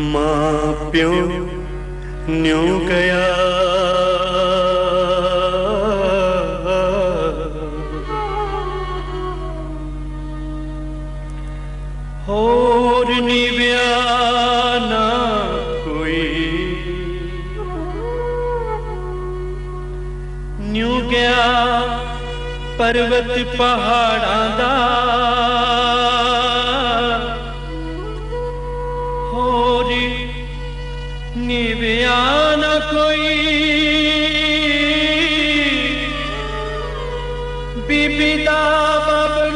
माँ प्यो न्यू गया होर निव्या ना कोई न्यू गया पर्वत पहाड़ा दा निव्या ना कोई बीबी दा बाबा